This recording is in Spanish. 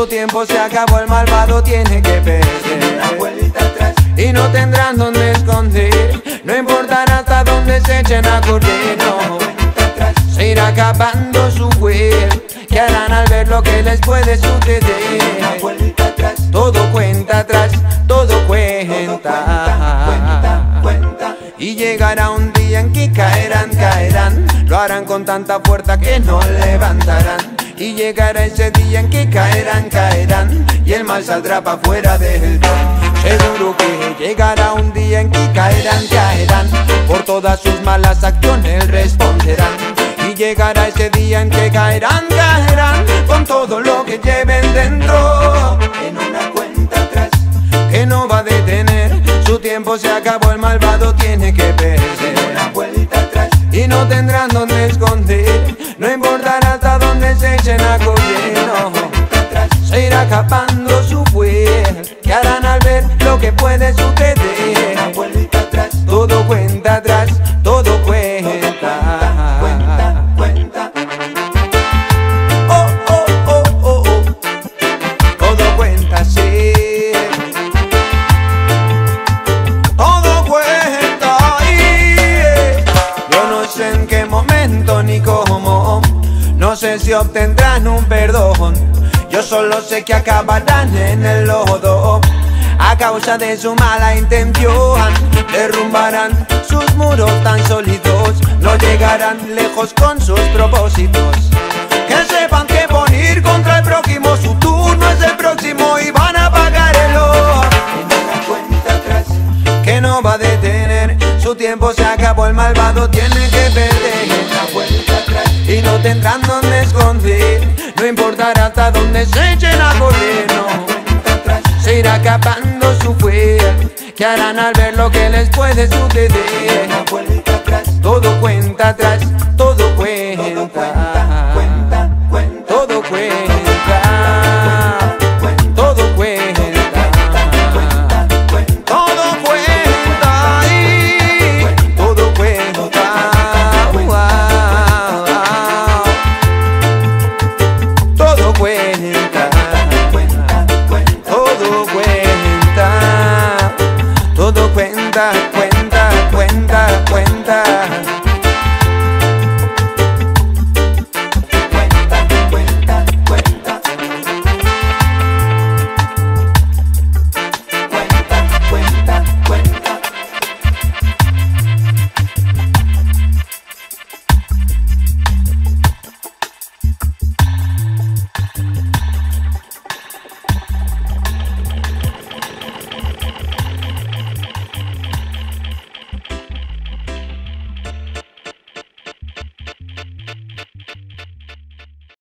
su tiempo se acabó, el malvado tiene que perecer. Abuelita atrás, y no tendrán donde esconder, no importará hasta donde se echen a correr, no. Se irá acabando su web, que harán al ver lo que les puede suceder. Abuelita atrás, todo cuenta atrás, todo cuenta. Y llegará un día en que caerán, caerán, lo harán con tanta fuerza que no levantarán. Y llegará ese día en que caerán, caerán, y el mal saldrá pa' fuera del don. Seguro que llegará un día en que caerán, caerán, por todas sus malas acciones responderán. Y llegará ese día en que caerán, caerán, con todo lo que lleven dentro. En una cuenta atrás, que no va a detener. Su tiempo se acabó, el malvado tiene que perder. Una vuelta atrás, y no tendrán donde esconder, no importará hasta donde se echen a correr, no. Se irá escapando su fuer, que harán al ver lo que puede suceder. Una vuelta atrás, todo cuenta atrás, todo cuenta. Cuenta, cuenta, cuenta. Oh, oh, oh, oh, oh. Todo cuenta, sí. En qué momento ni cómo, no sé si obtendrán un perdón. Yo solo sé que acabarán en el lodo. A causa de su mala intención, derrumbarán sus muros tan sólidos. No llegarán lejos con sus propósitos. Que sepan que por ir contra el prójimo, su turno es el próximo y van a pagar el ojo. Que no va a detener. Su tiempo se acabó, el malvado tiene que perder. Una vuelta atrás, y no tendrán donde esconder, no importará hasta donde se echen a correr, no. Se irá acabando su fuel, que harán al ver lo que les puede suceder. Una vuelta atrás, todo cuenta atrás, todo cuenta. Todo cuenta, cuenta, cuenta. Todo cuenta, todo cuenta.